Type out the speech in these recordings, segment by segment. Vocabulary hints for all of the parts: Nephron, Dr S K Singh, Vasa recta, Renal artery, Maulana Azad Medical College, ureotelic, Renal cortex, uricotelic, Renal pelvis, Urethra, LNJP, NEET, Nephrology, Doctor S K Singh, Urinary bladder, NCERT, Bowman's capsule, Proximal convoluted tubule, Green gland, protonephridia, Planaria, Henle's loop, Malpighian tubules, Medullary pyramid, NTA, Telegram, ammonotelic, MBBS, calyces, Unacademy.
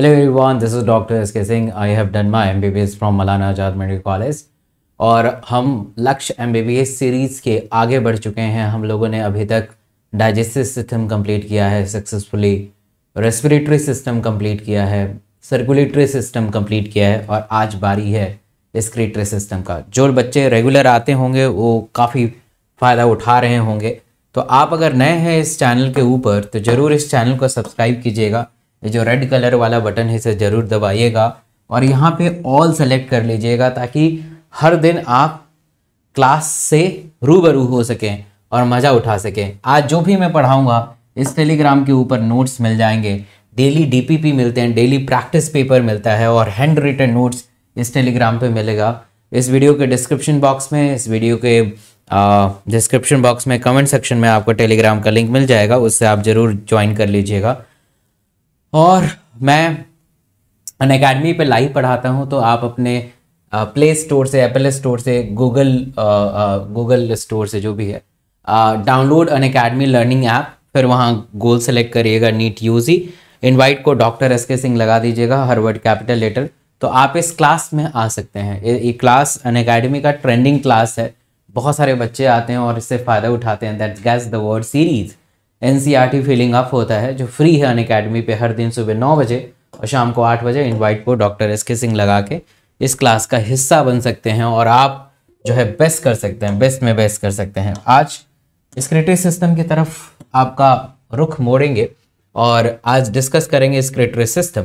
Hello everyone, this is Doctor S K Singh. I have done my MBBS from Maulana Azad medical college और हम लक्ष्य MBBS series के आगे बढ़ चुके हैं। हम लोगों ने अभी तक डाइजेस्टिव सिस्टम कंप्लीट किया है सक्सेसफुली, रेस्पिरेटरी सिस्टम कंप्लीट किया है, सर्कुलेटरी सिस्टम कंप्लीट किया है और आज बारी है एक्सक्रीटरी सिस्टम का। जो बच्चे रेगुलर आते होंगे वो काफ़ी फ़ायदा उठा रहे होंगे। तो आप अगर नए हैं इस चैनल के ऊपर तो ज़रूर इस चैनल को सब्सक्राइब कीजिएगा। ये जो रेड कलर वाला बटन है इसे ज़रूर दबाइएगा और यहाँ पे ऑल सेलेक्ट कर लीजिएगा ताकि हर दिन आप क्लास से रूबरू हो सकें और मज़ा उठा सकें। आज जो भी मैं पढ़ाऊँगा इस टेलीग्राम के ऊपर नोट्स मिल जाएंगे, डेली डीपीपी मिलते हैं, डेली प्रैक्टिस पेपर मिलता है और हैंड रिटन नोट्स इस टेलीग्राम पे मिलेगा। इस वीडियो के डिस्क्रिप्शन बॉक्स में कमेंट सेक्शन में आपको टेलीग्राम का लिंक मिल जाएगा, उससे आप ज़रूर ज्वाइन कर लीजिएगा। और मैं अनअकैडमी पे लाइव पढ़ाता हूँ, तो आप अपने प्ले स्टोर से, एप्पल स्टोर से, गूगल स्टोर से, जो भी है, डाउनलोड अनअकैडमी लर्निंग ऐप, फिर वहाँ गोल सेलेक्ट करिएगा नीट यूजी, इनवाइट को डॉक्टर एस के सिंह लगा दीजिएगा, हर वर्ड कैपिटल लेटर, तो आप इस क्लास में आ सकते हैं। ये क्लास अनअकैडमी का ट्रेंडिंग क्लास है, बहुत सारे बच्चे आते हैं और इससे फ़ायदा उठाते हैं। That's guess the word series NCERT filling up होता है जो फ्री है अनअकैडमी पे, हर दिन सुबह 9 बजे और शाम को 8 बजे। इनवाइट को डॉक्टर एस के सिंह लगा के इस क्लास का हिस्सा बन सकते हैं और आप जो है बेस्ट कर सकते हैं, बेस्ट में बेस्ट कर सकते हैं। आज एक्सक्रीटरी सिस्टम की तरफ आपका रुख मोड़ेंगे और आज डिस्कस करेंगे एक्सक्रीटरी सिस्टम।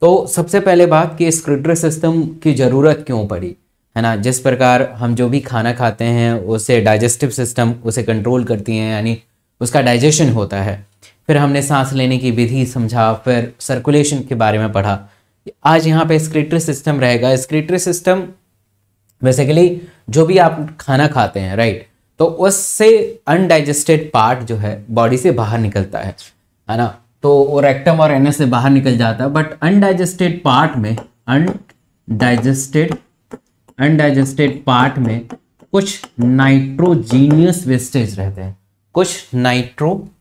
तो सबसे पहले बात कि एक्सक्रीटरी सिस्टम की ज़रूरत क्यों पड़ी, है ना। जिस प्रकार हम जो भी खाना खाते हैं उसे डाइजेस्टिव सिस्टम उसे कंट्रोल करती हैं, यानी उसका डाइजेशन होता है। फिर हमने सांस लेने की विधि समझा, फिर सर्कुलेशन के बारे में पढ़ा। आज यहाँ पे एक्सक्रीटरी सिस्टम रहेगा। एक्सक्रीटरी सिस्टम बेसिकली जो भी आप खाना खाते हैं, राइट, तो उससे अनडाइजेस्टेड पार्ट जो है बॉडी से बाहर निकलता है ना, तो वो रेक्टम और एनस से बाहर निकल जाता है। बट अनडाइजेस्टेड पार्ट में कुछ नाइट्रोजीनियस वेस्टेज रहते हैं, कुछ नाइट्रोजीनस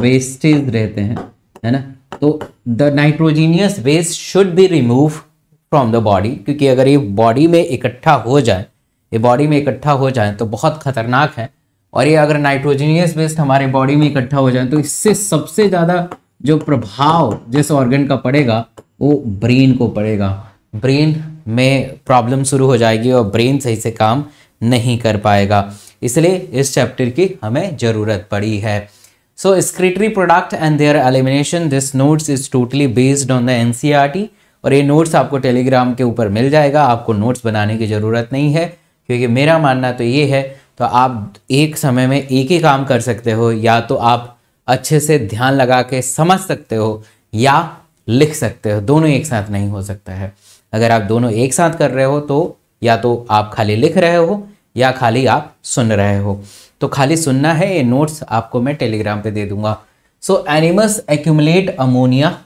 वेस्टेज रहते हैं, है ना। तो the nitrogenous waste should be remove from the body, क्योंकि अगर ये बॉडी में इकट्ठा हो जाए तो बहुत खतरनाक है। और ये अगर नाइट्रोजीनियस वेस्ट हमारे बॉडी में इकट्ठा हो जाए तो इससे सबसे ज़्यादा जो प्रभाव जिस ऑर्गन का पड़ेगा वो ब्रेन को पड़ेगा। ब्रेन में प्रॉब्लम शुरू हो जाएगी और ब्रेन सही से काम नहीं कर पाएगा, इसलिए इस चैप्टर की हमें ज़रूरत पड़ी है। So excretory product and their elimination, this notes is totally based on the NCERT और ये नोट्स आपको टेलीग्राम के ऊपर मिल जाएगा। आपको नोट्स बनाने की ज़रूरत नहीं है, क्योंकि मेरा मानना तो ये है, तो आप एक समय में एक ही काम कर सकते हो, या तो आप अच्छे से ध्यान लगा के समझ सकते हो या लिख सकते हो, दोनों एक साथ नहीं हो सकता है। अगर आप दोनों एक साथ कर रहे हो तो या तो आप खाली लिख रहे हो या खाली आप सुन रहे हो। तो खाली सुनना है, ये नोट्स आपको मैं टेलीग्राम पे दे दूंगा। So animals accumulate ammonia,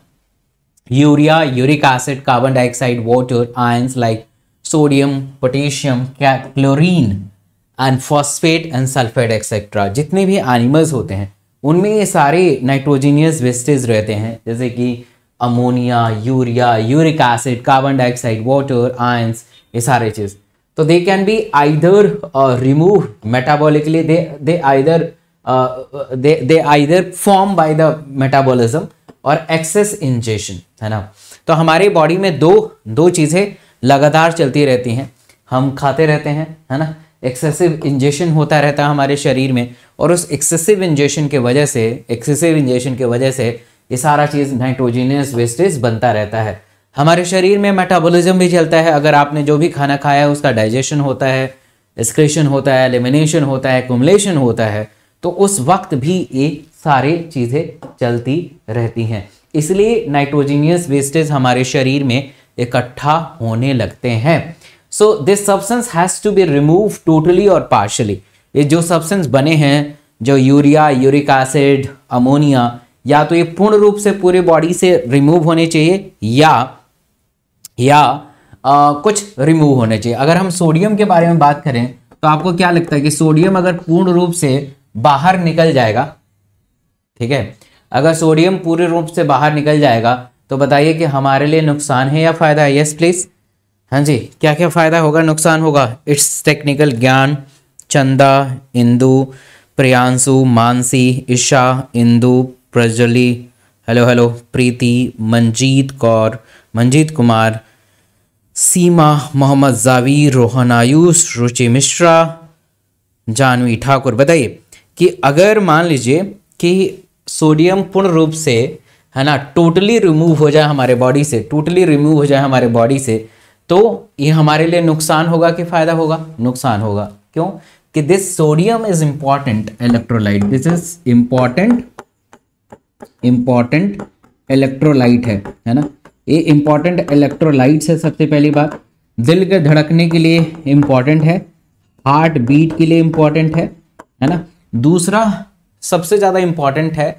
urea, uric acid, carbon dioxide, water, ions like sodium, potassium, chlorine and phosphate and sulphate etcetera. जितने भी एनिमल्स होते हैं उनमें ये सारे नाइट्रोजीनियस वेस्टेज रहते हैं, जैसे कि ammonia, urea, uric acid, carbon dioxide, water, ions, ये सारे चीज़। तो they can be either remove metabolically, they either form by the metabolism और एक्सेस इंजेशन, है ना। तो हमारे बॉडी में दो चीज़ें लगातार चलती रहती हैं, हम खाते रहते हैं, है ना, एक्सेसिव इंजेशन होता रहता है हमारे शरीर में, और उस एक्सेसिव इंजेशन की वजह से ये सारा चीज़ नाइट्रोजीनियस वेस्टेज बनता रहता है। हमारे शरीर में मेटाबॉलिज्म भी चलता है। अगर आपने जो भी खाना खाया है उसका डाइजेशन होता है, एक्सक्रीशन होता है, एलिमिनेशन होता है, एक्युमुलेशन होता है, तो उस वक्त भी ये सारे चीज़ें चलती रहती हैं, इसलिए नाइट्रोजीनियस वेस्टेज हमारे शरीर में इकट्ठा होने लगते हैं। So this substance has to be remove totally और पार्शली। ये जो सब्सटेंस बने हैं, जो यूरिया, यूरिक एसिड, अमोनिया, या तो ये पूर्ण रूप से पूरे बॉडी से रिमूव होने चाहिए या कुछ रिमूव होने चाहिए। अगर हम सोडियम के बारे में बात करें तो आपको क्या लगता है कि सोडियम अगर पूर्ण रूप से बाहर निकल जाएगा ठीक है। अगर सोडियम पूरे रूप से बाहर निकल जाएगा तो बताइए कि हमारे लिए नुकसान है या फ़ायदा है? यस प्लीज़, हाँ जी, क्या क्या फ़ायदा होगा, नुकसान होगा? It's technical Gyan, Chanda, Indu, Priyanshu, Mansi, Isha, Indu, Prajwali, hello hello, Preeti, Manjeet Kaur, Manjeet Kumar, Seema, Mohammad Javir, Rohan Ayush, Ruchi Mishra, Janvi Thakur. बताइए कि अगर मान लीजिए कि सोडियम पूर्ण रूप से, है ना, टोटली रिमूव हो जाए हमारे बॉडी से, टोटली रिमूव हो जाए हमारे बॉडी से, तो ये हमारे लिए नुकसान होगा कि फ़ायदा होगा? नुकसान होगा। क्यों? कि this sodium is important electrolyte, this is important electrolyte है ना, ये इम्पॉर्टेंट इलेक्ट्रोलाइट है। सबसे पहली बात, दिल के धड़कने के लिए इम्पॉर्टेंट है, हार्ट बीट के लिए इम्पॉर्टेंट है ना। दूसरा सबसे ज़्यादा इम्पॉर्टेंट है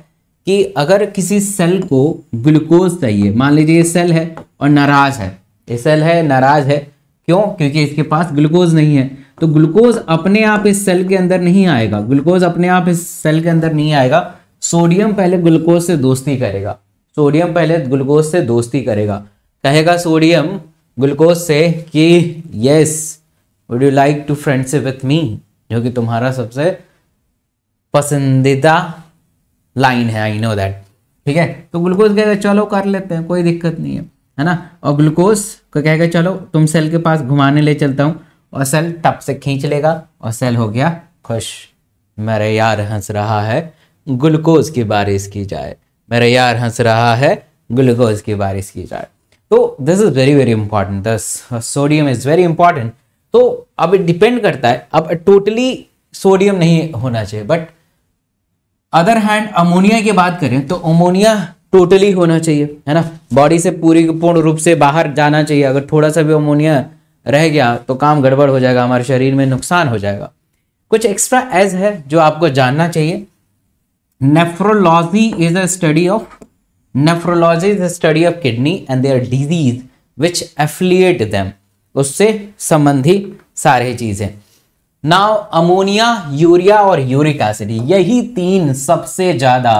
कि अगर किसी सेल को ग्लूकोज चाहिए, मान लीजिए ये सेल है और नाराज़ है, ये सेल है नाराज़ है, क्यों? क्योंकि इसके पास ग्लूकोज नहीं है, तो ग्लूकोज अपने आप इस सेल के अंदर नहीं आएगा, ग्लूकोज अपने आप इस सेल के अंदर नहीं आएगा। सोडियम पहले ग्लूकोज से दोस्ती करेगा, सोडियम पहले ग्लूकोज से दोस्ती करेगा, कहेगा सोडियम ग्लूकोज से कि yes would you like to friendship with me, जो कि तुम्हारा सबसे पसंदीदा लाइन है, आई नो दैट, ठीक है। तो ग्लूकोज कहेगा चलो कर लेते हैं, कोई दिक्कत नहीं है, है ना। और ग्लूकोज को कहेगा चलो तुम सेल के पास घुमाने ले चलता हूँ, और सेल टप से खींच लेगा और सेल हो गया खुश, मेरा यार हंस रहा है, ग्लूकोज की बारिश की जाए, मेरा यार हंस रहा है, ग्लूकोज की बारिश की जाए। तो this is very very important, the sodium is very important. तो अब डिपेंड करता है, अब टोटली सोडियम नहीं होना चाहिए, बट अदर हैंड अमोनिया की बात करें तो अमोनिया टोटली होना चाहिए, है ना, बॉडी से पूरी पूर्ण रूप से बाहर जाना चाहिए। अगर थोड़ा सा भी अमोनिया रह गया तो काम गड़बड़ हो जाएगा, हमारे शरीर में नुकसान हो जाएगा। कुछ एक्स्ट्रा एज है जो आपको जानना चाहिए। Nephrology is a study of kidney and their disease which affiliate them, उससे संबंधी सारी चीज़ें। नाउ अमोनिया, यूरिया और यूरिक एसिड, यही तीन सबसे ज़्यादा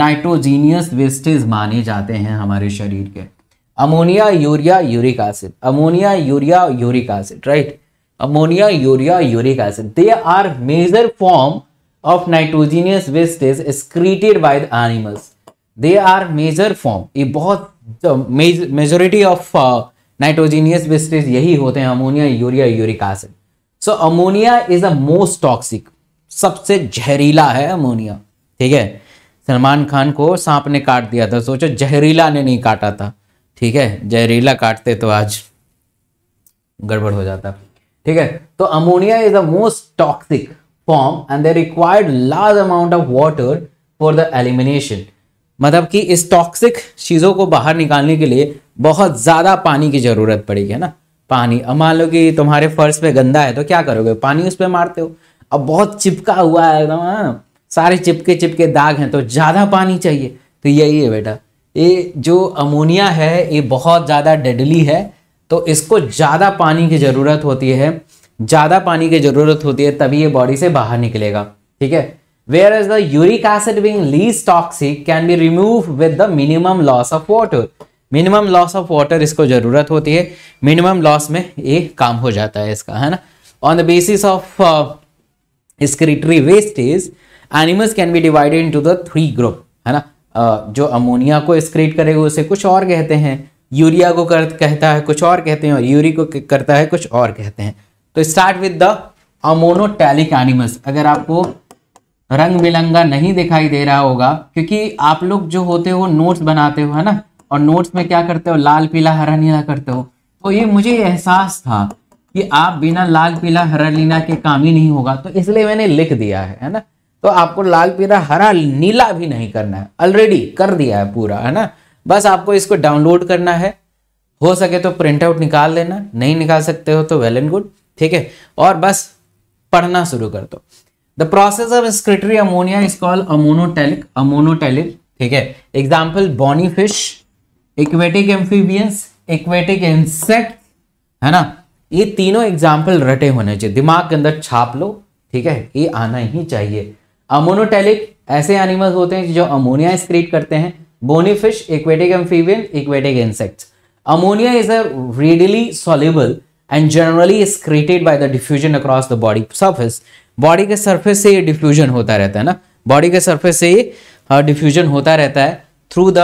नाइट्रोजीनियस वेस्टेज माने जाते हैं हमारे शरीर के। Ammonia, urea, uric acid, ammonia, urea, uric acid, right, ammonia, urea, uric acid, they are major form of nitrogenous waste is excreted by the animals, they are major form, ये बहुत majority of nitrogenous wastes यही होते हैं, ammonia, urea, uric acid. So ammonia is a most toxic, सबसे जहरीला है ammonia, ठीक है। सलमान खान को सांप ने काट दिया था, सोचो जहरीला ने नहीं काटा था, ठीक है, जहरीला काटते तो आज गड़बड़ हो जाता, ठीक है। तो ammonia is the most toxic form and they required large amount of water for the elimination, मतलब कि इस टॉक्सिक चीज़ों को बाहर निकालने के लिए बहुत ज़्यादा पानी की ज़रूरत पड़ेगी, है ना, पानी। अब मान लो कि तुम्हारे फर्श पे गंदा है तो क्या करोगे, पानी उस पर मारते हो, अब बहुत चिपका हुआ है एकदम, हाँ, सारे चिपके चिपके दाग हैं, तो ज़्यादा पानी चाहिए, तो यही है बेटा, ये जो अमोनिया है ये बहुत ज़्यादा डेडली है, तो इसको ज़्यादा पानी की ज़रूरत होती है, ज़्यादा पानी की ज़रूरत होती है, तभी ये बॉडी से बाहर निकलेगा, ठीक है। Where is the uric acid being least toxic can be remove with the minimum loss of water, minimum loss of water इसको ज़रूरत होती है, मिनिमम लॉस में ये काम हो जाता है इसका, है ना। On the basis of excretory wastage animals can be divided into the three group, है ना। जो अमोनिया को एक्सक्रीट करेगा उसे कुछ और कहते हैं, यूरिया को कहता है कुछ और कहते हैं, और यूरिक को करता है कुछ और कहते हैं। तो start with the ammonotelic animals. अगर आपको रंग बिलंगा नहीं दिखाई दे रहा होगा, क्योंकि आप लोग जो होते हो नोट्स बनाते हो, है ना, और नोट्स में क्या करते हो, लाल पीला हरा नीला करते हो, तो ये मुझे एहसास था कि आप बिना लाल पीला हरा नीला के काम ही नहीं होगा, तो इसलिए मैंने लिख दिया है ना। तो आपको लाल पीला हरा नीला भी नहीं करना है, ऑलरेडी कर दिया है पूरा, है ना। बस आपको इसको डाउनलोड करना है, हो सके तो प्रिंट आउट निकाल लेना, नहीं निकाल सकते हो तो वेल एंड गुड, ठीक है, और बस पढ़ना शुरू कर दो। The process of excretory ammonia is called ammonotelic, ammonotelic, ठीक है। Example bony fish, aquatic amphibians, aquatic insect, है ना, ये तीनों एग्जाम्पल रटे होने चाहिए, दिमाग के अंदर छाप लो, ठीक है, ये आना ही चाहिए। अमोनोटैलिक ऐसे एनिमल्स होते हैं जो अमोनिया एक्सक्रीट करते हैं, bony fish, aquatic amphibian, aquatic insects. Ammonia is a readily soluble and generally excreted by the diffusion across the body surface. Body के सर्फेस से ये डिफ्यूजन होता रहता है ना, बॉडी के सर्फेस से ये डिफ्यूजन होता रहता है through the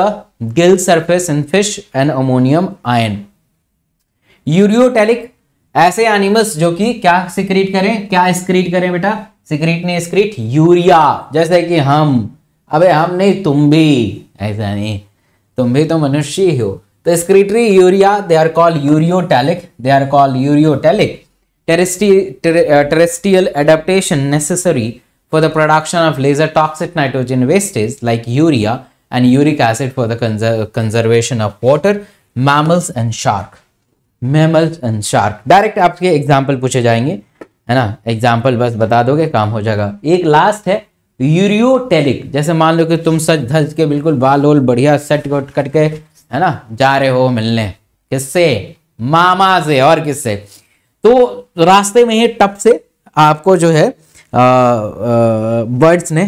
gill surface in fish and ammonium ion. Ureotelic ऐसे एनिमल्स जो कि क्या सिक्रीट करें, क्या एक्सक्रीट करें बेटा, सिक्रीट ने एक्सक्रीट यूरिया, जैसे कि हम, अबे हम नहीं तुम भी, ऐसा नहीं, तुम भी तो मनुष्य ही हो, तो excretory urea, they are called ureotelic, they are called ureotelic. Terrestrial adaptation necessary for the production of laser toxic nitrogen wastes like urea and uric acid for the conservation of water, mammals and shark. Mammals and shark. Direct आपके example पूछे जाएंगे, है ना, example बस बता दोगे काम हो जाएगा। एक last है यूरियोटेलिक, जैसे मान लो कि तुम सच धज के बिल्कुल बाल ओल बढ़िया सेट करके, है ना, जा रहे हो मिलने, किससे, मामा से, और किससे, तो रास्ते में ही टप से आपको जो है बर्ड्स ने,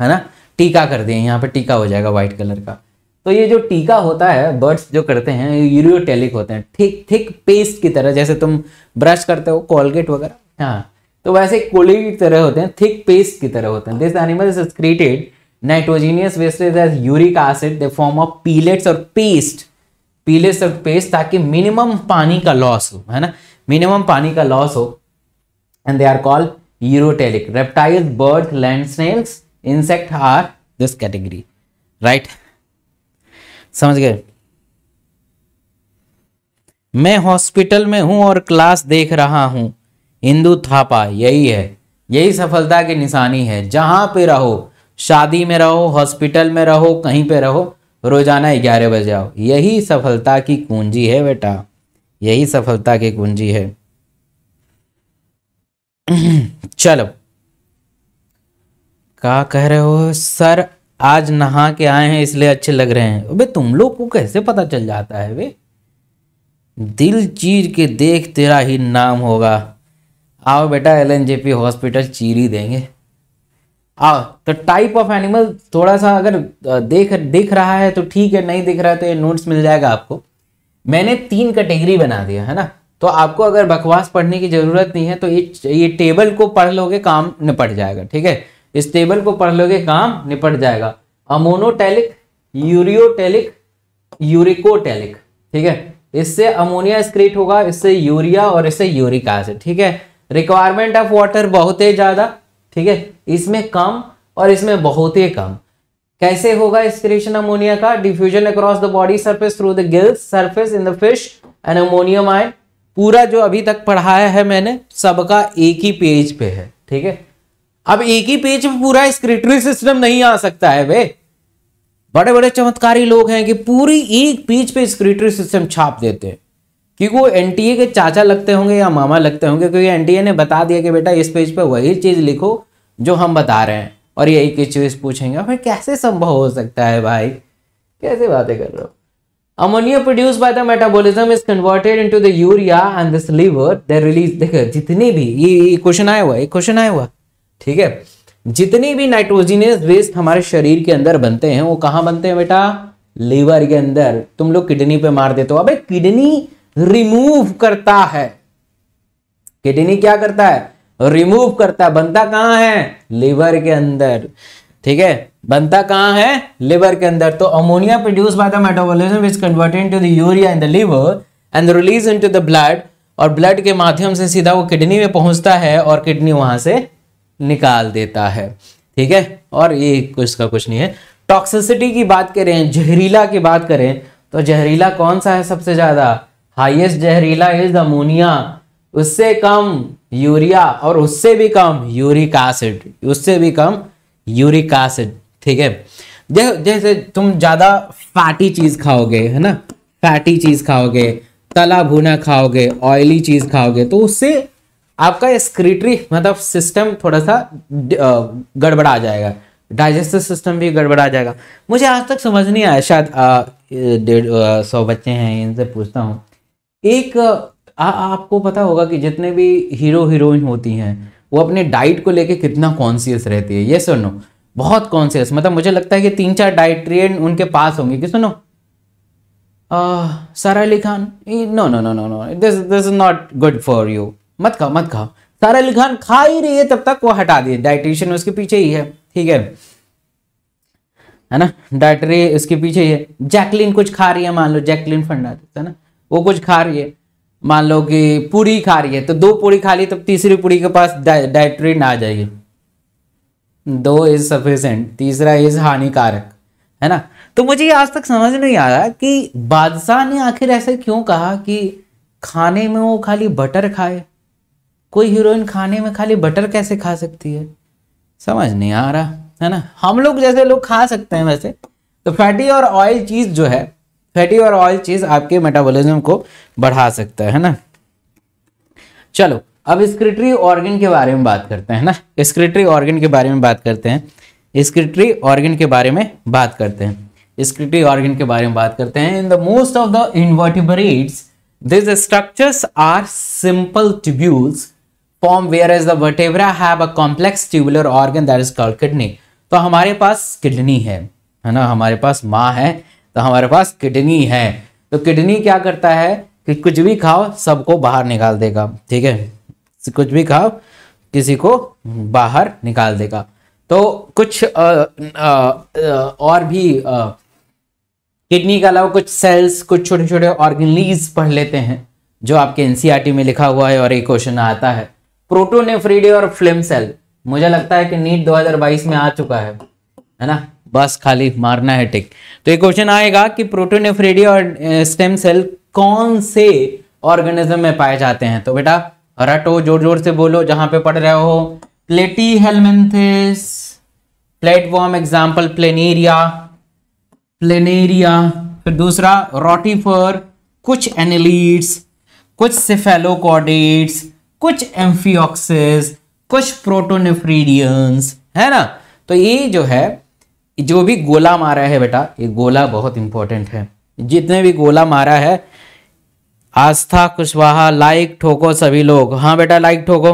है ना, टीका कर दिया, यहाँ पे टीका हो जाएगा व्हाइट कलर का। तो ये जो टीका होता है बर्ड्स जो करते हैं यूरियोटेलिक होते हैं, थिक पेस्ट की तरह, जैसे तुम ब्रश करते हो कोलगेट वगैरह, हाँ, तो वैसे कोलगेट की तरह होते हैं, थिक पेस्ट की तरह होते हैं। This animal is excreted nitrogenous wastage as uric acid, they form of pellets और पेस्ट, पीलेट्स और पेस्ट, ताकि मिनिमम पानी का लॉस हो, है ना, मिनिमम पानी का लॉस हो, and they are called ureotelic. Reptiles, bird, land snails, insect are this category, right, समझ गए। मैं हॉस्पिटल में हूं और क्लास देख रहा हूं, इंदु थापा, यही है, यही सफलता की निशानी है। जहां पे रहो, शादी में रहो, हॉस्पिटल में रहो, कहीं पे रहो, रोजाना 11 बजे आओ, यही सफलता की कुंजी है बेटा, यही सफलता की कुंजी है। चलो, क्या कह रहे हो सर, आज नहा के आए हैं इसलिए अच्छे लग रहे हैं। अबे तुम लोग को कैसे पता चल जाता है बे, दिल चीर के देख तेरा ही नाम होगा। आओ बेटा LNJP हॉस्पिटल चीर ही देंगे, आओ। तो टाइप ऑफ एनिमल थोड़ा सा अगर दिख रहा है तो ठीक है, नहीं दिख रहा है तो ये नोट्स मिल जाएगा आपको। मैंने 3 कैटेगरी बना दिया है ना, तो आपको अगर बकवास पढ़ने की जरूरत नहीं है तो ये टेबल को पढ़ लोगे काम निपट जाएगा, ठीक है, इस टेबल को पढ़ लोगे काम निपट जाएगा। अमोनोटेलिक, यूरियोटेलिक, यूरिकोटेलिक, ठीक है, इससे अमोनिया एक्सक्रीट होगा, इससे यूरिया और इससे यूरिक एसिड, ठीक है। रिक्वायरमेंट ऑफ वाटर बहुत ही ज्यादा, ठीक है, इसमें कम और इसमें बहुत ही कम। कैसे होगा एक्सक्रीशन अमोनिया का, diffusion across the body surface through the gills surface in the fish and ammonium ion. पूरा जो अभी तक पढ़ाया है मैंने सबका एक ही पेज पे है, ठीक है। अब एक ही पेज पे पूरा एक्सक्रीटरी सिस्टम नहीं आ सकता है बे, बड़े बड़े चमत्कारी लोग हैं कि पूरी एक पेज पे एक्सक्रीटरी सिस्टम छाप देते हैं, क्योंकि वो NTA के चाचा लगते होंगे या मामा लगते होंगे, क्योंकि NTA ने बता दिया कि बेटा इस पेज पे वही चीज लिखो जो हम बता रहे हैं, और यही की चीज पूछेंगे। फिर कैसे संभव हो सकता है भाई, कैसे बातें कर रहे हो। Ammonia produce by the metabolism is converted into the urea and this liver they release. देखो जितनी भी ये क्वेश्चन आया हुआ, एक क्वेश्चन आया हुआ, ठीक है, जितनी भी नाइट्रोजिनियस वेस्ट हमारे शरीर के अंदर बनते हैं वो कहाँ बनते हैं बेटा, लीवर के अंदर। तुम लोग किडनी पे मार देते हो, अब किडनी रिमूव करता है, किडनी क्या करता है, रिमूव करता, बनता कहां है, लिवर के अंदर, ठीक है, बनता कहां है, लिवर के अंदर। तो ammonia produce by the metabolism is converted into the urea in the liver and release into the blood, और ब्लड के माध्यम से सीधा वो किडनी में पहुंचता है और किडनी वहां से निकाल देता है, ठीक है। और ये कुछ का कुछ नहीं है। टॉक्सिसिटी की बात करें, जहरीला की बात करें, तो जहरीला कौन सा है सबसे ज्यादा, हाईएस्ट जहरीला इज अमोनिया, उससे कम यूरिया और उससे भी कम यूरिक एसिड, उससे भी कम यूरिक एसिड, ठीक है। जैसे तुम ज़्यादा फैटी चीज़ खाओगे, है ना, फैटी चीज़ खाओगे, तला भुना खाओगे, ऑयली चीज़ खाओगे, तो उससे आपका एक्सक्रीटरी मतलब सिस्टम थोड़ा सा गड़बड़ा जाएगा, डाइजेस्टिव सिस्टम भी गड़बड़ा जाएगा। मुझे आज तक समझ नहीं आया, शायद 150 बच्चे हैं, इनसे पूछता हूँ। एक आपको पता होगा कि जितने भी हीरो हीरोइन होती हैं वो अपने डाइट को लेके कितना कॉन्शियस रहती है, यस और नो। बहुत कॉन्शियस, मतलब मुझे लगता है कि 3-4 डाइट्रियन उनके पास होंगे कि सुनो Sara Ali Khan, no no no no no this is not good for you, मत खाओ मत खाओ। सारा अली खान खा ही रही है तब तक वो हटा दिए, डाइटिशियन उसके पीछे ही है, ठीक है ना, डाइटरी उसके पीछे ही है। जैकलिन कुछ खा रही है, मान लो जैकलिन फर्नांडिस है ना, वो कुछ खा रही है, मान लो कि पूरी खा रही है, तो 2 पूरी खा ली तब तीसरी पूरी के पास डाइट्रिन आ जाएगी। 2 इज सफिशेंट, तीसरा इज हानिकारक, है ना। तो मुझे आज तक समझ नहीं आया कि बादशाह ने आखिर ऐसे क्यों कहा कि खाने में वो खाली बटर खाए, कोई हीरोइन खाने में खाली बटर कैसे खा सकती है, समझ नहीं आ रहा है ना। हम लोग जैसे लोग खा सकते हैं वैसे, तो फैटी और ऑयल चीज़ जो है, फैटी और ऑयल चीज़ आपके मेटाबॉलिज्म को बढ़ा सकता है ना। चलो अब स्क्रिटरी ऑर्गन के बारे में बात करते हैं ना, स्क्रिटरी ऑर्गन के बारे में बात करते हैं, स्क्रिटरी ऑर्गन के बारे में बात करते हैं, स्क्रिटरी ऑर्गन के बारे में बात करते हैं। In the most of the invertebrates this structures are simple tubules form whereas the vertebra have a complex tubular organ that is called kidney. तो हमारे पास किडनी है ना, हमारे पास माँ है तो हमारे पास किडनी है, तो किडनी क्या करता है कि कुछ भी खाओ सबको बाहर निकाल देगा, ठीक है, कुछ भी खाओ किसी को बाहर निकाल देगा। तो कुछ और भी किडनी के अलावा कुछ सेल्स, कुछ छोटे छोटे ऑर्गेनलीज पढ़ लेते हैं जो आपके एनसीईआरटी में लिखा हुआ है और एक क्वेश्चन आता है प्रोटोनेफ्रिडे और फ्लेम सेल। मुझे लगता है कि नीट 2022 में आ चुका है ना, बस खाली मारना है टिक। तो ये क्वेश्चन आएगा कि प्रोटोनेफ्रिडी और स्टेम सेल कौन से ऑर्गेनिज्म में पाए जाते हैं। तो बेटा रटो, जोर जोर से बोलो जहां पे पढ़ रहे हो। Platyhelminthes, platform example planaria, planaria, फिर दूसरा रोटिफर, कुछ एनेलिड्स, कुछ सेफेलोकॉर्डेट्स, कुछ एम्फियोक्सिस, कुछ प्रोटोनेफ्रीडियंस, है ना। तो ये जो है, जो भी गोला मारा है बेटा, ये गोला बहुत इंपॉर्टेंट है, जितने भी गोला मारा है। आस्था कुशवाहा लाइक ठोको सभी लोग, हाँ बेटा लाइक ठोको,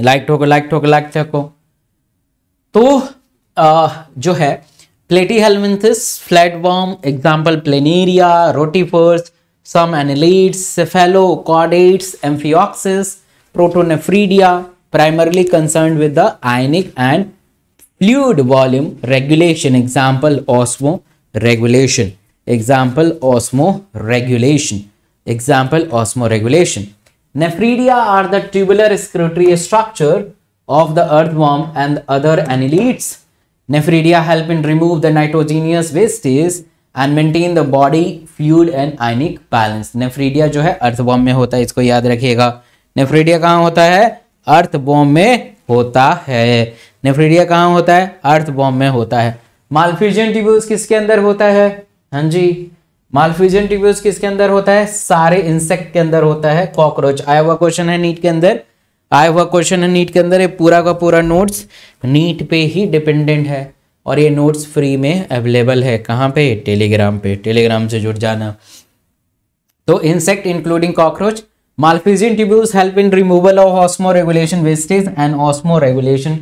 लाइक ठोको, लाइक ठोको, लाइक ठोको। तो जो है Platyhelminthes, flatworm, example planaria, rotifers, some annelids, cephalochordates, amphioxus, protonephridia primarily concerned with the ionic and fluid volume regulation, example osmoregulation, example osmoregulation, example osmoregulation. Nephridia are the tubular excretory structure of the earthworm and other annelids. Nephridia help in remove the nitrogenous wastage and maintain the body fluid and ionic balance. Nephridia जो है earthworm में होता है, इसको याद रखिएगा। Nephridia कहाँ होता है? अर्थवॉर्म में होता है। नेफ्रीडिया कहाँ होता है? अर्थवॉर्म में होता है। मालफिजियन ट्यूब्यूल्स किसके अंदर होता है? हाँ जी, मालफिजियन ट्यूब्यूल्स किसके अंदर होता है? सारे इंसेक्ट के अंदर होता है। कॉकरोच आया हुआ क्वेश्चन है नीट के अंदर, आया हुआ क्वेश्चन है नीट के अंदर। ये पूरा का पूरा नोट्स नीट पे ही डिपेंडेंट है और ये नोट्स फ्री में अवेलेबल है। कहाँ पे? टेलीग्राम पे, टेलीग्राम से जुड़ जाना। तो insect including cockroach, malpighian tubules help in removal of osmoregulation wastage and osmoregulation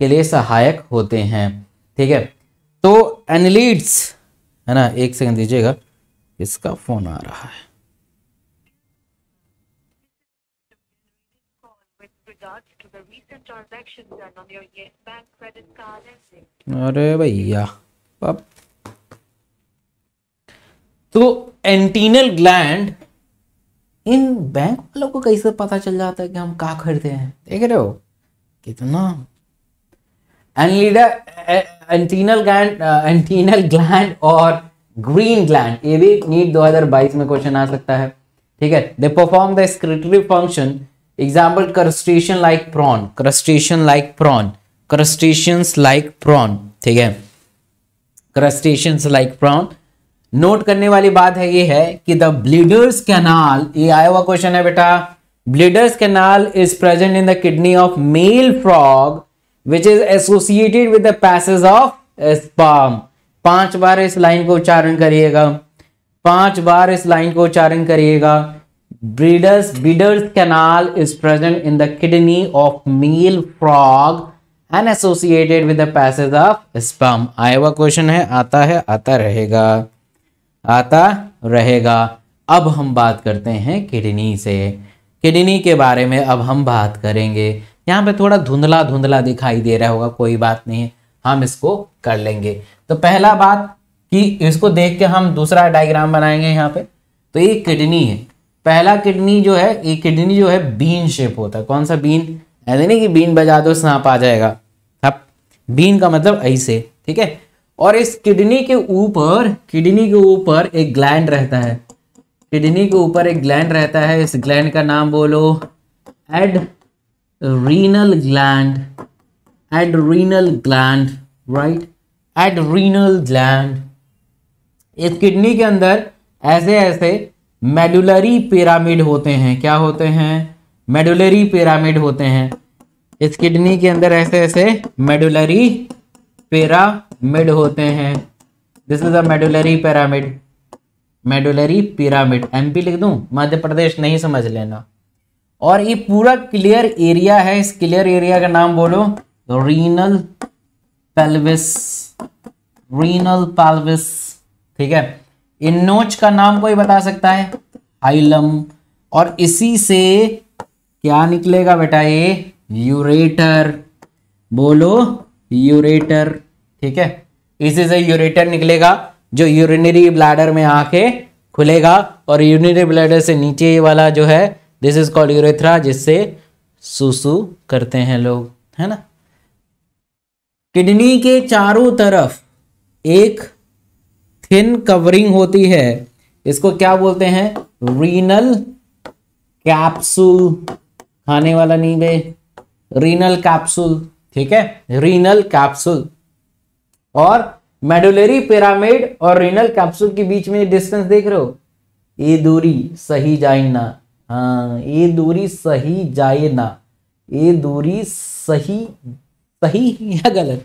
के लिए सहायक होते हैं, ठीक है। तो एनिलीड्स है ना, एक सेकंड दीजिएगा, इसका फोन आ रहा है। अरे भैया, तो एंटीनल ग्लैंड, इन बैंक वालों को कैसे पता चल जाता है कि हम क्या खरीदते हैं, देख रहे हो कितना। एंटीनल ग्लैंड, एंटीनल ग्लैंड और ग्रीन ग्लैंड, ये भी नीट 2022 में क्वेश्चन आ सकता है, ठीक है। They perform the excretory function, example crustacean like prawn, crustacean like prawn, crustaceans like prawn, ठीक है, क्रस्टेशियंस लाइक प्रॉन। नोट करने वाली बात है ये है कि द ब्लीडर्स कैनाल, ये आया हुआ क्वेश्चन है बेटा, bleeders canal is present in the kidney of male frog which is associated with the passage of sperm। 5 बार इस लाइन को उच्चारण करिएगा, 5 बार इस लाइन को उच्चारण करिएगा। Bidder's canal is present in the kidney of male frog and associated with the passage of sperm. आया हुआ क्वेश्चन है, आता रहेगा। अब हम बात करते हैं किडनी से। किडनी के बारे में अब हम बात करेंगे। यहाँ पे थोड़ा धुंधला धुंधला दिखाई दे रहा होगा, कोई बात नहीं है, हम इसको कर लेंगे। तो पहला बात कि इसको देख के हम दूसरा डायग्राम बनाएंगे। यहाँ पे तो ये किडनी है, पहला किडनी जो है, ये किडनी जो है बीन शेप होता है। कौन सा बीन? ऐसे नहीं कि बीन बजा दो सांप आ जाएगा, अब बीन का मतलब ऐसे, ठीक है। और इस किडनी के ऊपर एक ग्लैंड रहता है, किडनी के ऊपर एक ग्लैंड रहता है। इस ग्लैंड का नाम बोलो adrenal gland, right, adrenal gland. इस किडनी के अंदर ऐसे ऐसे मेडुलरी पिरामिड होते हैं। क्या होते हैं? मेडुलरी पिरामिड होते हैं। इस किडनी के अंदर ऐसे ऐसे मेडुलरी पिरामिड होते हैं। This is a medullary pyramid, medullary pyramid, MP लिख दूं, मध्य प्रदेश, नहीं समझ लेना। और ये पूरा क्लियर एरिया है, इस क्लियर एरिया का नाम बोलो रीनल पेल्विस, ठीक है। इन नोच का नाम कोई बता सकता है? हाइलम। और इसी से क्या निकलेगा बेटा? ये यूरेटर, बोलो यूरेटर, ठीक है। इसी से यूरेटर निकलेगा जो यूरिनरी ब्लैडर में आके खुलेगा। और यूरिनरी ब्लैडर से नीचे वाला जो है, दिस इज कॉल्ड यूरेथ्रा, जिससे सुसु करते हैं लोग, है ना। किडनी के चारों तरफ एक थिन कवरिंग होती है, इसको क्या बोलते हैं? रीनल कैप्सूल, खाने वाला नहीं बे, रीनल कैप्सूल, ठीक है, रीनल कैप्सूल। और मेडुलरी पिरामिड और रीनल कैप्सूल के बीच में डिस्टेंस देख रहे हो, ये दूरी सही जाए ना, हाँ ये दूरी सही जाए ना, ये दूरी सही या गलत,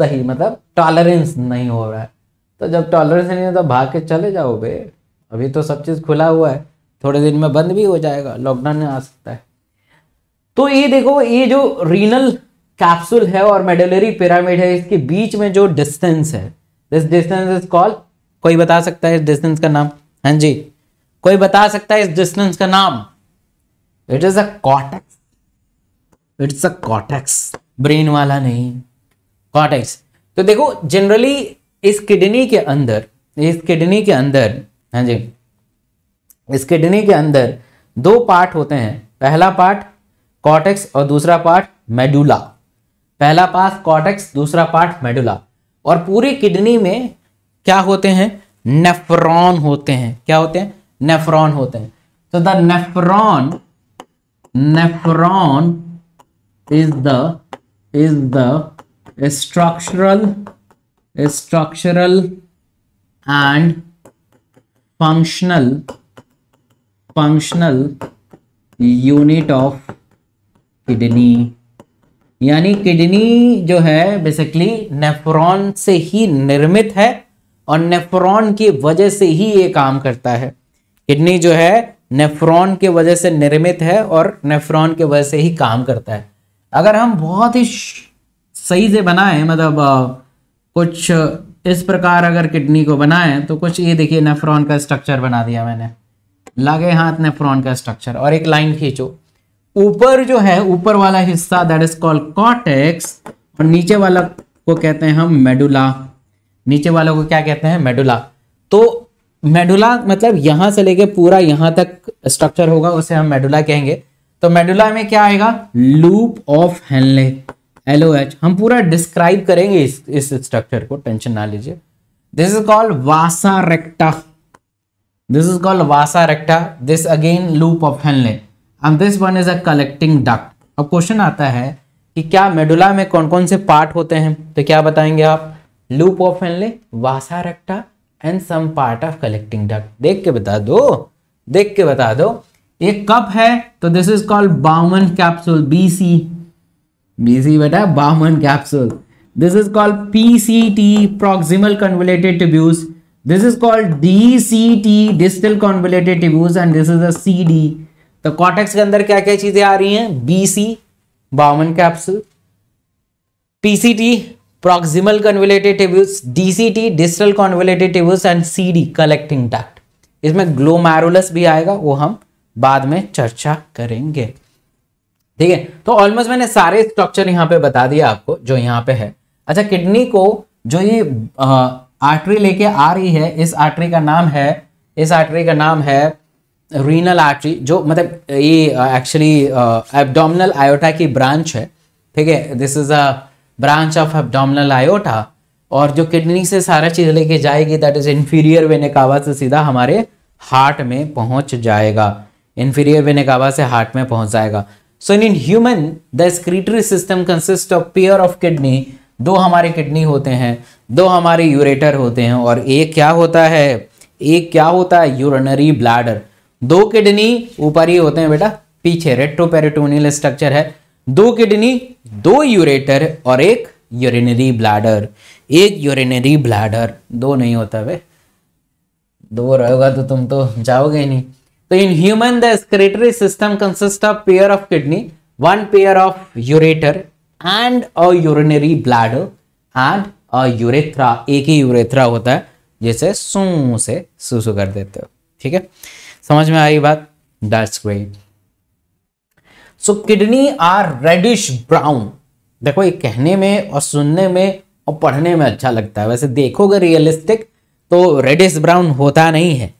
सही मतलब टॉलरेंस नहीं हो रहा है। तो जब टॉलरेंस नहीं हो तो भाग के चले जाओ बे, अभी तो सब चीज़ खुला हुआ है, थोड़े दिन में बंद भी हो जाएगा, लॉकडाउन आ सकता है। तो ये देखो, ये जो रीनल कैप्सूल है और मेडुलरी पिरामिड है, इसके बीच में जो डिस्टेंस है, दिस डिस्टेंस इज कॉल्ड, कोई बता सकता है इस डिस्टेंस का नाम? हाँ जी, कोई बता सकता है इस डिस्टेंस का नाम? It is a cortex, it's a cortex, brain वाला नहीं, कॉर्टेक्स। तो देखो जनरली इस किडनी के अंदर हाँ जी, इस किडनी के अंदर दो पार्ट होते हैं, पहला पार्ट कॉर्टेक्स और दूसरा पार्ट मेडुला। पहला पार्ट कॉर्टेक्स, दूसरा पार्ट मेडुला। और पूरी किडनी में क्या होते हैं? नेफ्रॉन होते हैं। क्या होते हैं? नेफ्रॉन होते हैं। तो the nephron is the structural and functional unit of kidney. यानी किडनी जो है बेसिकली नेफ्रॉन से ही निर्मित है और नेफ्रॉन की वजह से ही ये काम करता है। किडनी जो है नेफ्रॉन के वजह से निर्मित है और नेफ्रॉन के वजह से ही काम करता है। अगर हम बहुत ही सही से बनाएं, मतलब कुछ इस प्रकार अगर किडनी को बनाएं, तो कुछ ये देखिए, नेफ्रॉन का स्ट्रक्चर बना दिया मैंने, लगे हाथ नेफ्रॉन का स्ट्रक्चर, और एक लाइन खींचो। ऊपर जो है, ऊपर वाला हिस्सा दैट इज कॉल्ड कॉर्टेक्स, और नीचे वाला को कहते हैं हम मेडुला। नीचे वालों को क्या कहते हैं? मेडुला। तो मेडुला मतलब यहाँ से लेके पूरा यहाँ तक स्ट्रक्चर होगा, उसे हम मेडुला कहेंगे। तो मेडुला में क्या आएगा? Loop of Henle, LOH। हम पूरा डिस्क्राइब करेंगे इस स्ट्रक्चर को, टेंशन ना लीजिए। This is called vasa recta, this is called vasa recta, this again loop of Henle, and this one is a collecting duct. अब क्वेश्चन आता है कि क्या मेडुला में कौन कौन से पार्ट होते हैं? तो क्या बताएंगे आप? Loop of Henle, vasa recta and some part of collecting duct. देख के बता दो। एक कप है तो this is called Bowman capsule, BC बेटा, Bowman capsule. This is called PCT, proximal convoluted tubules. This is called DCT, distal convoluted tubules, and this is a CD। तो cortex के अंदर क्या क्या चीजें आ रही हैं? BC Bowman capsule, PCT proximal convoluted tubules, DCT distal convoluted tubules and CD collecting duct. इसमें ग्लोमेरुलस भी आएगा, वो हम बाद में चर्चा करेंगे, ठीक है। तो ऑलमोस्ट मैंने सारे स्ट्रक्चर यहाँ पे बता दिया आपको जो यहाँ पे है। अच्छा, किडनी को जो ये आर्टरी लेके आ रही है, इस आर्टरी का नाम है, इस आर्टरी का नाम है रीनल आर्टरी, जो मतलब ये एक्चुअली एब्डोमिनल आयोटा की ब्रांच है, ठीक है। This is a branch of abdominal aorta, और जो किडनी से सारा चीज लेके जाएगी that is inferior vena cava से सीधा हमारे हार्ट में पहुंच जाएगा, इंफीरियर वेना कावा से हार्ट में पहुंच जाएगा। So in human the excretory system consist of pair of kidney, दो हमारे किडनी होते हैं, दो हमारे यूरेटर होते हैं, और एक क्या होता है, एक क्या होता है यूरिनरी ब्लैडर। दो किडनी ऊपर ही होते हैं बेटा, पीछे रेट्रोपेरिटोनियल स्ट्रक्चर है, दो किडनी, दो यूरेटर और एक यूरिनरी ब्लैडर, एक यूरिनरी ब्लैडर, दो नहीं होता बे, दो रहेगा तो तुम तो जाओगे नहीं। तो in human the excretory system consist of pair of kidney, one pair of ureter and a urinary bladder and a urethra, एक ही यूरेथ्रा होता है जैसे सू से सुसु कर देते हो, ठीक है, समझ में आई बात, that's great. So kidney are reddish brown, देखो ये कहने में और सुनने में और पढ़ने में अच्छा लगता है, वैसे देखोगे रियलिस्टिक तो रेडिश ब्राउन होता नहीं है,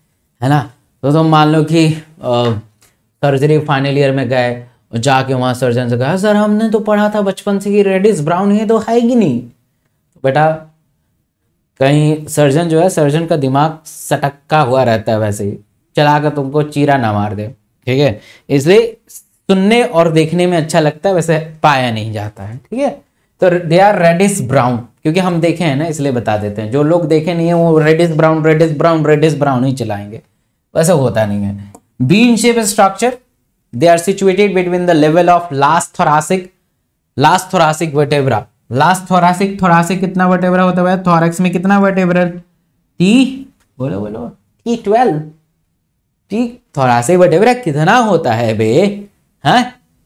है ना। तो तुम मान लो कि सर्जरी फाइनल ईयर में गए, जाके वहाँ सर्जन से कहा सर हमने तो पढ़ा था बचपन से कि रेडिश ब्राउन है तो है ही नहीं बेटा, कहीं सर्जन जो है, सर्जन का दिमाग सटक्का हुआ रहता है, वैसे ही चला कर तुमको चीरा ना मार दे, ठीक है। इसलिए सुनने और देखने में अच्छा लगता है, वैसे पाया नहीं जाता है, ठीक है। तो दे आर रेडिश ब्राउन, क्योंकि हम देखे हैं ना इसलिए बता देते हैं, जो लोग देखे नहीं है वो reddish brown reddish brown reddish brown ही चलाएंगे, वैसे होता नहीं है। Bean shape structure, they are situated between the level of last thoracic, last thoracic vertebra, last thoracic, thoracic कितना वर्टेब्रा होता है, थोरैक्स में कितना वर्टेब्रा, टी बोलो बोलो T12, टी थोरासिक वर्टेब्रा कितना होता है बे, हाँ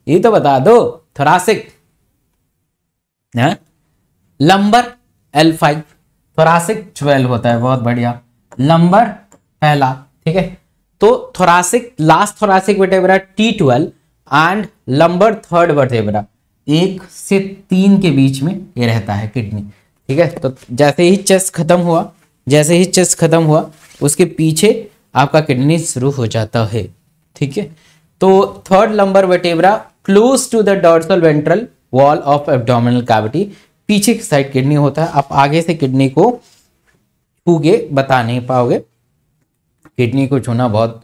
ये तो बता दो थोरासिक, हाँ लंबर L5, थोरासिक 12 होता है, बहुत बढ़िया, लंबर पहला, ठीक है। तो thoracic last thoracic vertebra T12 and lumbar third vertebra, 1 से 3 के बीच में ये रहता है किडनी, ठीक है। तो जैसे ही चेस्ट खत्म हुआ, जैसे ही चेस्ट खत्म हुआ उसके पीछे आपका किडनी शुरू हो जाता है, ठीक है। तो third lumbar vertebra close to the dorsal ventral wall of abdominal cavity, पीछे की साइड किडनी होता है, आप आगे से किडनी को छूगे बता नहीं पाओगे, किडनी को छूना बहुत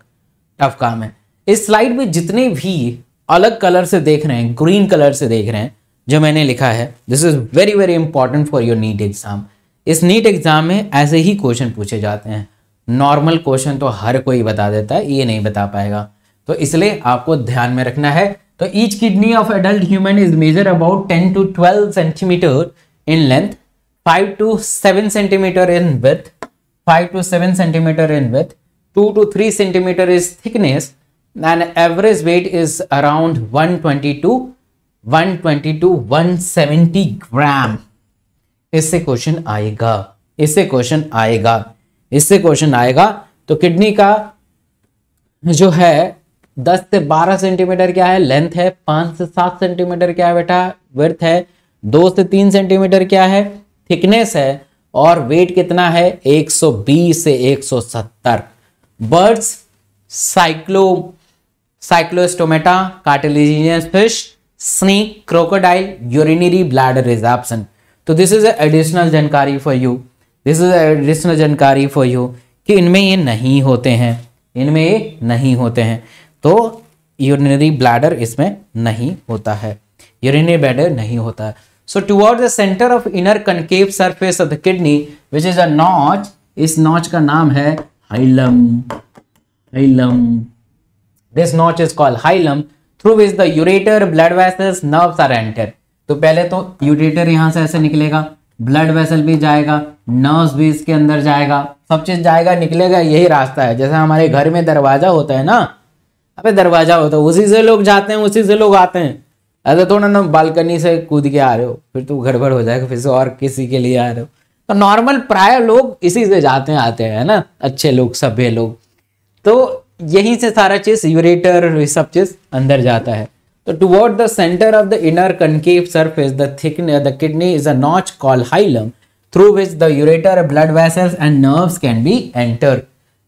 टफ काम है। इस स्लाइड में जितने भी अलग कलर से देख रहे हैं, ग्रीन कलर से देख रहे हैं जो मैंने लिखा है, this is very very important for your NEET exam. इस नीट एग्जाम में ऐसे ही क्वेश्चन पूछे जाते हैं, नॉर्मल क्वेश्चन तो हर कोई बता देता है, ये नहीं बता पाएगा, तो इसलिए आपको ध्यान में रखना है। तो each kidney of adult human is major about 10 to 12 centimetre in length, 5 to 7 centimetre in width, 5 to 7 centimetre in width, 2 to 3 centimetre is thickness, and average weight is around 120 to 170 gram. इससे question आएगा, इससे question आएगा, इससे question आएगा। तो kidney का जो है 10 से 12 सेंटीमीटर क्या है लेंथ है, 5 से 7 सेंटीमीटर क्या है बेटा विड्थ है, 2 से 3 सेंटीमीटर क्या है थिकनेस है, और वेट कितना है 120 से 170। Birds, cyclostomata, cartilaginous fish, snake, crocodile, urinary bladder is absent. तो दिस इज एडिशनल जानकारी for you, this is additional जानकारी फॉर यू कि इनमें ये नहीं होते हैं, इनमें ये नहीं होते हैं, तो यूरिनरी ब्लैडर इसमें नहीं होता है, यूरिनरी ब्लैडर नहीं होता है। So toward the centre of inner concave surface of the kidney which is a notch, इस नॉच का नाम है hilum, hilum. This notch is called hilum, through which the ureter, blood vessels, nerves are entered. तो पहले तो ureter यहाँ से ऐसे निकलेगा, blood vessel भी जाएगा, nerves भी इसके अंदर जाएगा, सब चीज जाएगा निकलेगा, यही रास्ता है। जैसे हमारे घर में दरवाजा होता है ना, अबे दरवाजा होता है उसी से लोग जाते हैं उसी से लोग आते हैं, ऐसा तो ना बालकनी से कूद के आ रहे हो, फिर तो गड़बड़ हो जाएगा, फिर से और किसी के लिए आ रहे हो। तो नॉर्मल प्राय लोग इसी से जाते हैं आते हैं, है ना, अच्छे लोग सभ्य लोग। तो यहीं से सारा चीज यूरेटर सब चीज अंदर जाता है। तो toward the centre of the inner concave surface the thick the kidney is a notch called hilum through which the ureter blood vessels and nerves can be enter,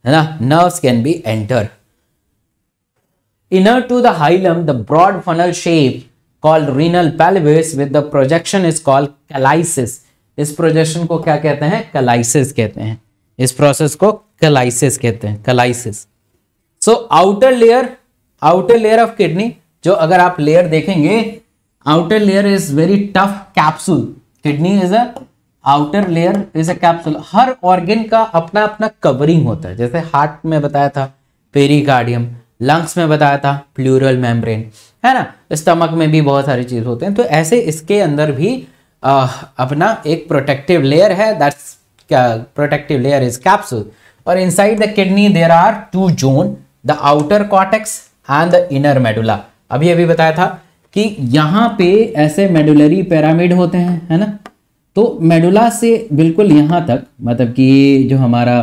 है ना, nerves can be enter. Inner to the hilum, the broad funnel shape called renal pelvis with the projection is called calyces. इस projection को क्या कहते हैं? Calyces कहते हैं। इस process को calyces कहते हैं, calyces। So outer layer of kidney, जो अगर आप layer देखेंगे, outer layer is very tough capsule. Kidney is a outer layer is a capsule. Her organ का अपना अपना covering होता है, जैसे heart में बताया था pericardium, लंग्स में बताया था प्लूरल मेम्ब्रेन, है ना, स्टमक में भी बहुत सारी चीज होते हैं। तो ऐसे इसके अंदर भी अपना एक प्रोटेक्टिव लेयर है, that's protective layer is capsule. और inside the kidney there are two zone, the outer cortex and the inner medulla. अभी अभी बताया था कि यहाँ पे ऐसे मेडुलरी पैरामिड होते हैं, है ना, तो मेडुला से बिल्कुल यहाँ तक, मतलब कि जो हमारा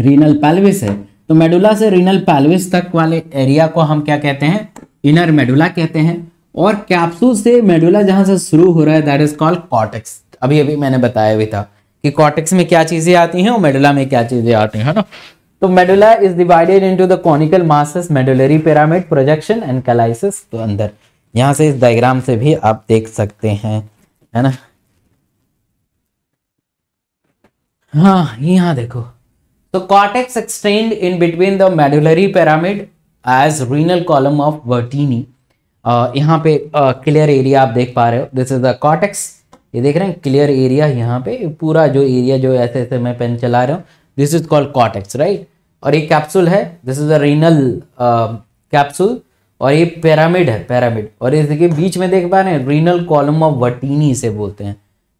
रीनल पेल्विस है, तो मेडुला से रीनल पेल्विस तक वाले एरिया को हम क्या कहते हैं? इनर मेडुला कहते हैं। और कैप्सूल से मेडुला जहां से शुरू हो रहा है, दैट इज कॉल्ड कॉर्टेक्स। अभी अभी मैंने बताया भी था कि कॉर्टेक्स में क्या चीजें आती हैं और मेडुला में क्या चीजें आती हैं, ना। तो medulla is divided into the conical masses, medullary pyramid, projection and calyces. तो अंदर यहाँ से इस डायग्राम से भी आप देख सकते हैं, है ना। हाँ, यहाँ देखो, तो cortex extend in between the medullary pyramid as renal column of Vertini। यहाँ पे क्लियर एरिया आप देख पा रहे हो, दिस इज द cortex, ये देख रहे हैं क्लियर एरिया, यहाँ पे पूरा जो एरिया जो ऐसे ऐसे मैं पेन चला रहा हूँ, this is called cortex, right. और ये कैप्सूल है, this is the renal capsule, और ये pyramid है, pyramid। और इसके बीच में देख पा रहे हैं renal column of Vertini से बोलते हैं,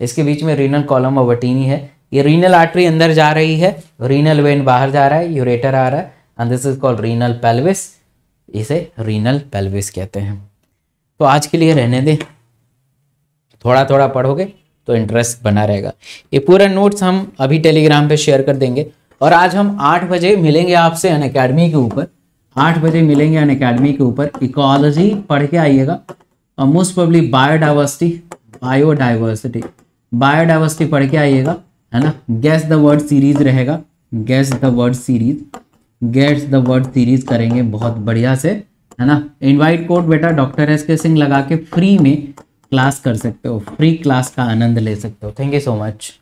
इसके बीच में renal column of Vertini है। ये रीनल आर्टरी अंदर जा रही है, रीनल वेन बाहर जा रहा है, यूरेटर आ रहा है, and this is called renal pelvis, इसे रीनल पेल्विस कहते हैं। तो आज के लिए रहने दें, थोड़ा थोड़ा पढ़ोगे तो इंटरेस्ट बना रहेगा। ये पूरा नोट्स हम अभी टेलीग्राम पे शेयर कर देंगे। और आज हम 8 बजे मिलेंगे आपसे अनअकैडमी के ऊपर, 8 बजे मिलेंगे अनअकैडमी के ऊपर। इकोलॉजी पढ़ के आइएगा, और मोस्ट प्रोबब्ली बायोडाइवर्सिटी पढ़ के आइएगा, है ना। गैस द वर्ड सीरीज रहेगा, गैस द वर्ड सीरीज करेंगे बहुत बढ़िया से, है ना। इनवाइट कोड बेटा डॉक्टर एस के सिंह लगा के फ्री में क्लास कर सकते हो, फ्री क्लास का आनंद ले सकते हो। Thank you so much.